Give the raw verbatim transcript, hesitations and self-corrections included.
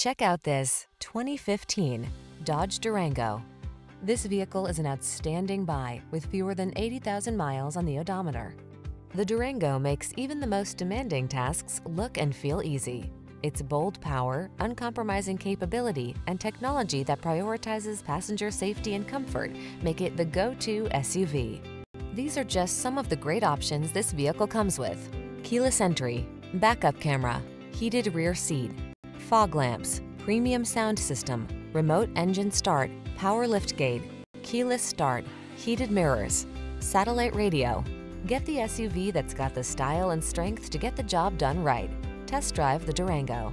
Check out this twenty fifteen Dodge Durango. This vehicle is an outstanding buy with fewer than eighty thousand miles on the odometer. The Durango makes even the most demanding tasks look and feel easy. Its bold power, uncompromising capability, and technology that prioritizes passenger safety and comfort make it the go-to S U V. These are just some of the great options this vehicle comes with: keyless entry, backup camera, heated rear seat, fog lamps, premium sound system, remote engine start, power liftgate, keyless start, heated mirrors, satellite radio. Get the S U V that's got the style and strength to get the job done right. Test drive the Durango.